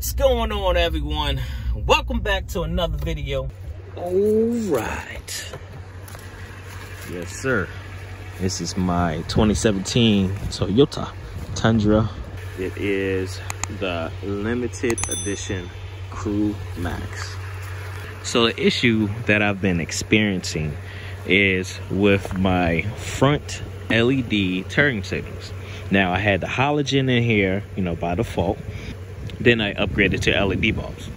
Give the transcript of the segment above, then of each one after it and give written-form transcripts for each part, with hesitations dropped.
What's going on, everyone? Welcome back to another video. All right, yes sir, this is my 2017 Toyota Tundra. It is the limited edition Crew Max. So the issue that I've been experiencing is with my front LED turn signals. Now I had the halogen in here, you know, by default. Then I upgraded to LED bulbs.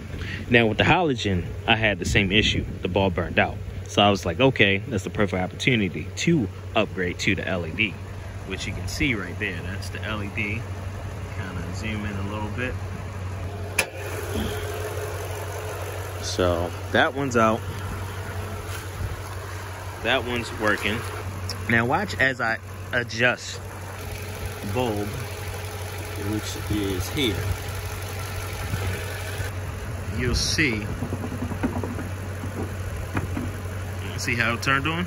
Now with the halogen, I had the same issue. The bulb burned out. So I was like, okay, that's the perfect opportunity to upgrade to the LED, which you can see right there. That's the LED. Kind of zoom in a little bit. So that one's out. That one's working. Now watch as I adjust the bulb, which is here. You'll see. You see how it turned on?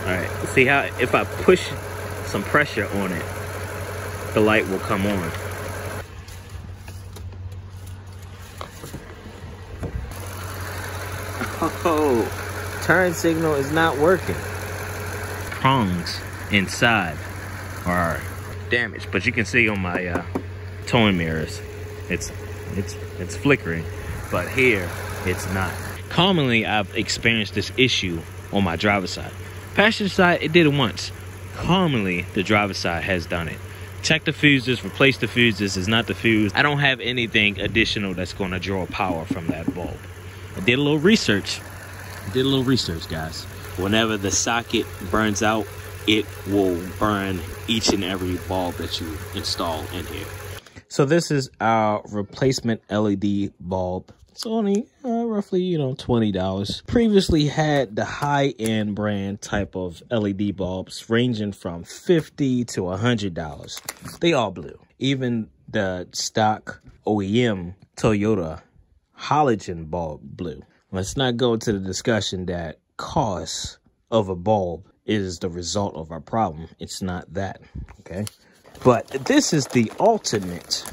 Alright, see how if I push some pressure on it, the light will come on. Oh. Turn signal is not working. Prongs inside are damaged, but you can see on my towing mirrors, it's flickering, but here it's not. Commonly, I've experienced this issue on my driver's side. Passenger side, it did it once. Commonly, the driver's side has done it. Check the fuses, replace the fuses. It's not the fuse. I don't have anything additional that's going to draw power from that bulb. I did a little research. Did a little research, guys. Whenever the socket burns out, it will burn each and every bulb that you install in here. So this is our replacement LED bulb. It's only roughly, you know, $20. Previously had the high-end brand type of LED bulbs ranging from $50 to $100. They all blew. Even the stock OEM Toyota halogen bulb blew. Let's not go to the discussion that cost of a bulb is the result of our problem. It's not that, okay? But this is the alternate,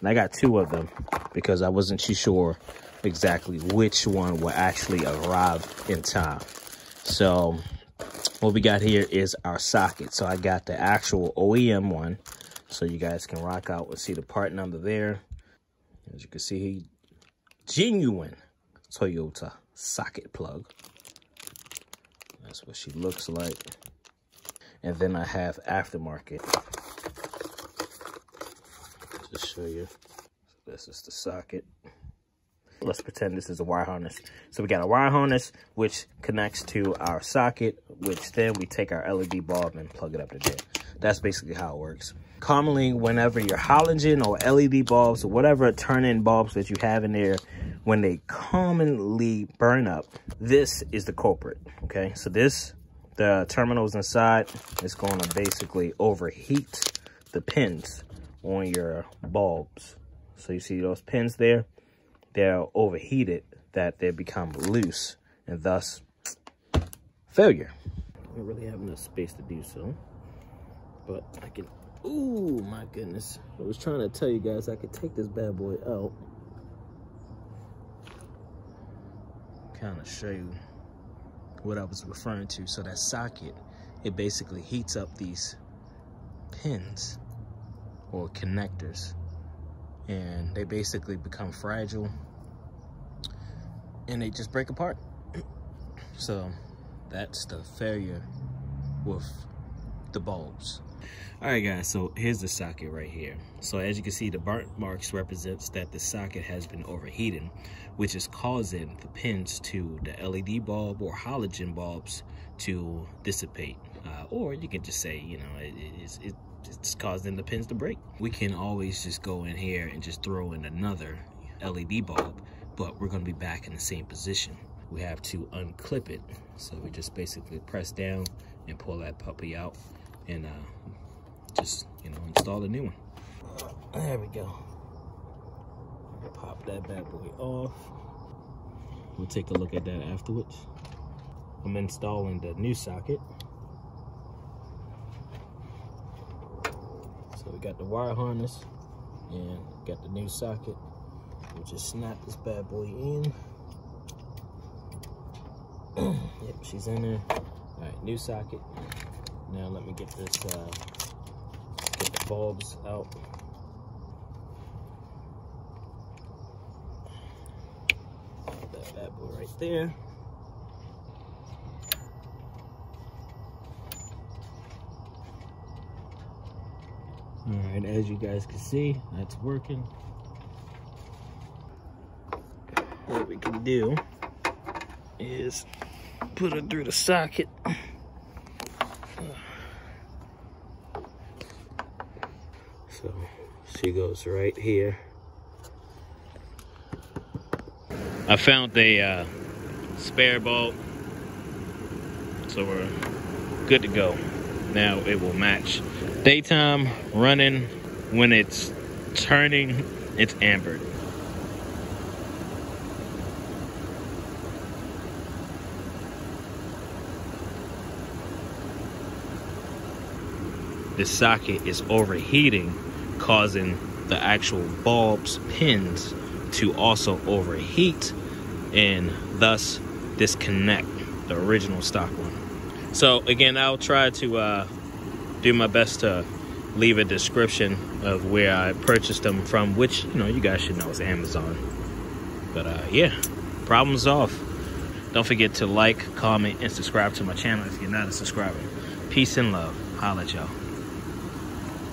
and I got two of them because I wasn't too sure exactly which one will actually arrive in time. So what we got here is our socket. So I got the actual OEM one, so you guys can rock out and see the part number there. As you can see, genuine Toyota socket plug. That's what she looks like. And then I have aftermarket. Just show you. So this is the socket. Let's pretend this is a wire harness. So we got a wire harness, which connects to our socket, which then we take our LED bulb and plug it up to there. That's basically how it works. Commonly, whenever your halogen or LED bulbs or whatever turn-in bulbs that you have in there, when they commonly burn up, this is the culprit, okay? So this, the terminals inside, is going to basically overheat the pins on your bulbs. So you see those pins there? They're overheated, that they become loose, and thus, failure. I don't really have enough space to do so, but I can... Ooh, my goodness. I was trying to tell you guys I could take this bad boy out. Kind of show you what I was referring to. So that socket, it basically heats up these pins or connectors, and they basically become fragile and they just break apart. So that's the failure with the bulbs. All right, guys, so here's the socket right here. So as you can see, the burnt marks represents that the socket has been overheating, which is causing the pins to the LED bulb or halogen bulbs to dissipate, or you can just say, you know, it's causing the pins to break. We can always just go in here and just throw in another LED bulb, but we're going to be back in the same position. We have to unclip it, so we just basically press down and pull that puppy out, and just, you know, install a new one. There we go. Pop that bad boy off. We'll take a look at that afterwards. I'm installing the new socket. So we got the wire harness and got the new socket. We'll just snap this bad boy in. Yep, she's in there. All right, new socket. Now let me get this, get the bulbs out. Put that bad boy right there. All right, as you guys can see, that's working. What we can do is put it through the socket. So she goes right here. I found a spare bulb, so we're good to go. Now it will match. Daytime running, when it's turning, it's ambered. The socket is overheating, causing the actual bulb's pins to also overheat and thus disconnect the original stock one. So again, I'll try to do my best to leave a description of where I purchased them from, which, you know, you guys should know is Amazon. But yeah, problem solved. Don't forget to like, comment, and subscribe to my channel if you're not a subscriber. Peace and love. Holla at y'all.